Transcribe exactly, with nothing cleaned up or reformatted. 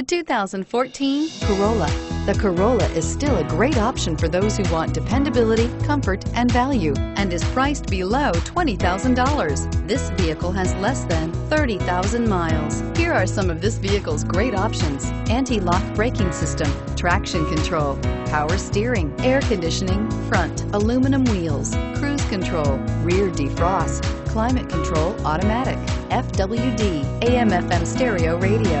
The two thousand fourteen Corolla. The Corolla is still a great option for those who want dependability, comfort, and value, and is priced below twenty thousand dollars. This vehicle has less than thirty thousand miles. Here are some of this vehicle's great options: anti-lock braking system, traction control, power steering, air conditioning, front aluminum wheels, cruise control, rear defrost, climate control automatic, F W D, A M F M stereo radio.